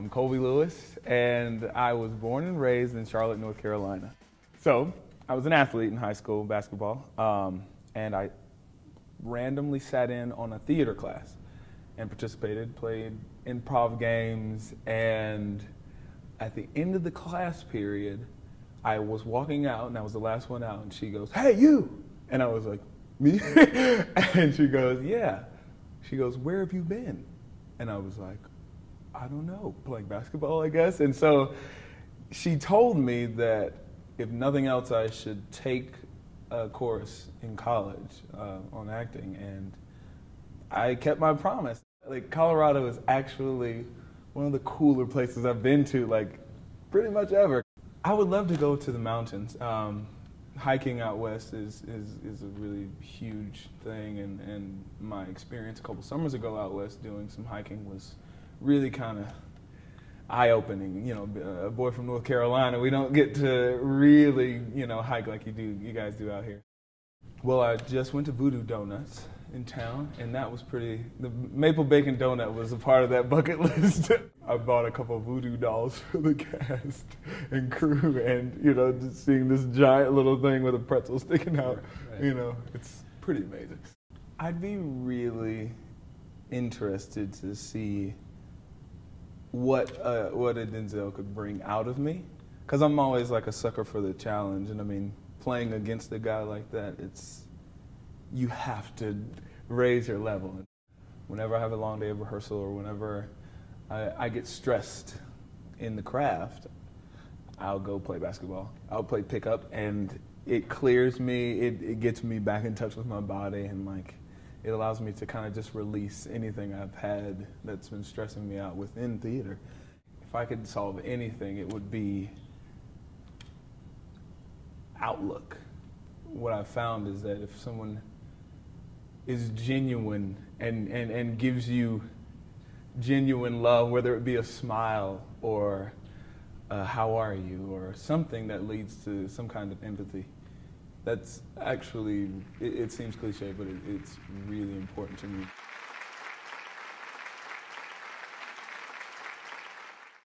I'm Colby Lewis, and I was born and raised in Charlotte, North Carolina. So I was an athlete in high school, basketball, and I randomly sat in on a theater class and participated, played improv games, and at the end of the class period, I was walking out, and I was the last one out, and she goes, "Hey, you!" And I was like, "Me?" And she goes, "Yeah." She goes, "Where have you been?" And I was like, "I don't know, playing basketball, I guess." And so she told me that if nothing else, I should take a course in college on acting, and I kept my promise. Like, Colorado is actually one of the cooler places I've been to, like, pretty much ever. I would love to go to the mountains. Hiking out west is a really huge thing, and my experience a couple summers ago out west doing some hiking was really kind of eye-opening. You know, a boy from North Carolina, we don't get to really, you know, hike like you guys do out here. Well, I just went to Voodoo Donuts in town, and that was pretty, the maple bacon donut was a part of that bucket list. I bought a couple of voodoo dolls for the cast and crew, and, you know, just seeing this giant little thing with a pretzel sticking out, right. You know, it's pretty amazing. I'd be really interested to see what a Denzel could bring out of me, because I'm always like a sucker for the challenge, and I mean, playing against a guy like that, it's, you have to raise your level. Whenever I have a long day of rehearsal or whenever I get stressed in the craft, I'll go play basketball. I'll play pickup, and it clears me, it gets me back in touch with my body, and like, it allows me to kind of just release anything I've had that's been stressing me out within theater. If I could solve anything, it would be outlook. What I've found is that if someone is genuine and gives you genuine love, whether it be a smile or how are you, or something that leads to some kind of empathy, that's actually, it seems cliche, but it's really important to me.